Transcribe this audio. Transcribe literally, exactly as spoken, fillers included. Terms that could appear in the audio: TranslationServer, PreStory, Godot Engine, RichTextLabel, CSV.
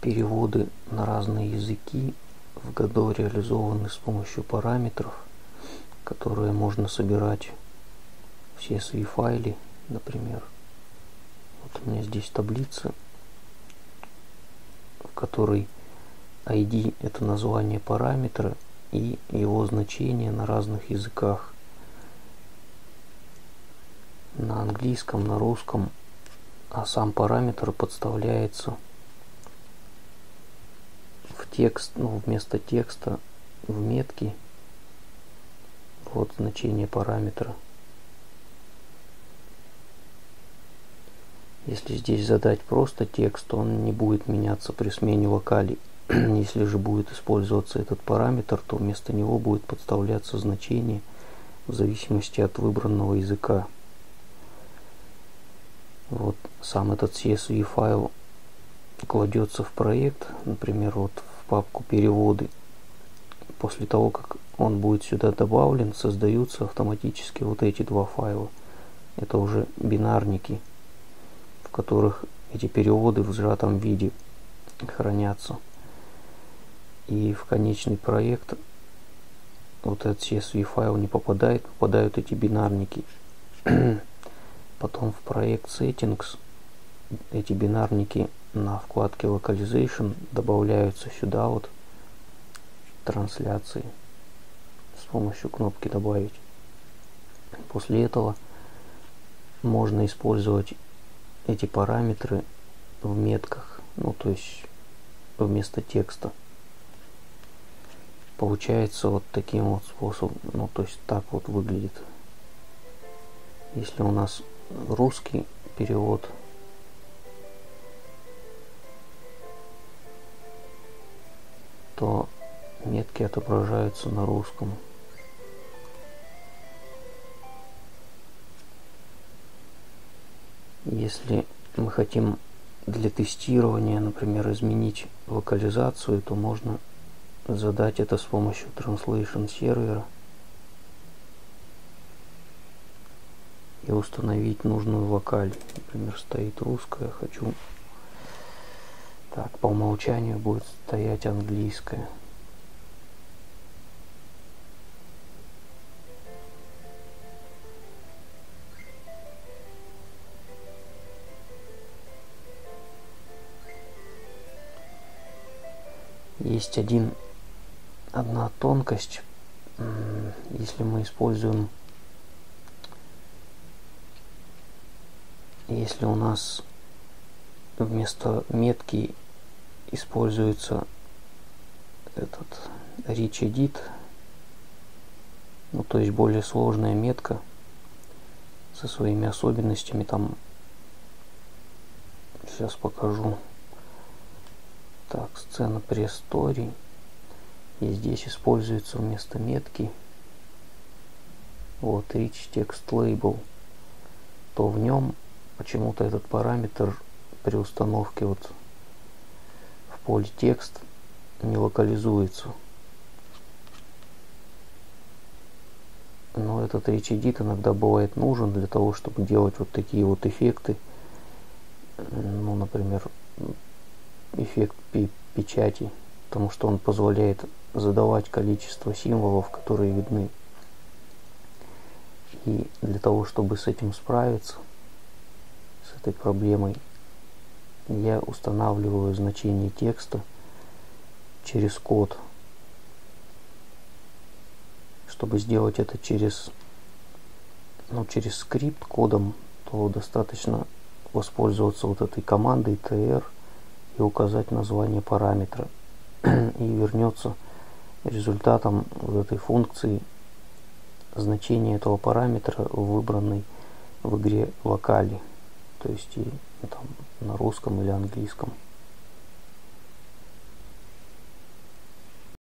Переводы на разные языки в Godot реализованы с помощью параметров, которые можно собирать в си эс ви файле, например. Вот у меня здесь таблица, в которой ай ди это название параметра и его значение на разных языках. На английском, на русском, а сам параметр подставляется в текст, ну, вместо текста в метки. Вот значение параметра. Если здесь задать просто текст, он не будет меняться при смене локалей. Если же будет использоваться этот параметр, то вместо него будет подставляться значение в зависимости от выбранного языка. Вот сам этот си эс ви файл кладется в проект, например, вот в папку «Переводы». После того, как он будет сюда добавлен, создаются автоматически вот эти два файла. Это уже бинарники, в которых эти переводы в сжатом виде хранятся. И в конечный проект вот этот си эс ви файл не попадает, попадают эти бинарники. Потом в проект Settings эти бинарники на вкладке Localization добавляются сюда вот трансляции с помощью кнопки «Добавить». После этого можно использовать эти параметры в метках, ну то есть вместо текста. Получается вот таким вот способом, ну то есть так вот выглядит. Если у нас русский перевод, то метки отображаются на русском. Если мы хотим для тестирования, например, изменить локализацию, то можно задать это с помощью TranslationServer и установить нужную локаль. Например, стоит русская, хочу... Так, по умолчанию будет стоять английская. Есть один... одна тонкость. Если мы используем, если у нас вместо метки используется этот RichEdit, ну то есть более сложная метка со своими особенностями, там сейчас покажу. Так, сцена PreStory. И здесь используется вместо метки вот RichTextLabel, то в нем почему-то этот параметр при установке вот в поле текст не локализуется. Но этот RichEdit иногда бывает нужен для того, чтобы делать вот такие вот эффекты. Ну, например, эффект печати, потому что он позволяет задавать количество символов, которые видны. И для того, чтобы с этим справиться, с этой проблемой, я устанавливаю значение текста через код. Чтобы сделать это через, ну, через скрипт кодом, то достаточно воспользоваться вот этой командой tr и указать название параметра. И вернется результатом вот этой функции значение этого параметра в выбранной в игре локали, то есть и, ну, там, на русском или английском.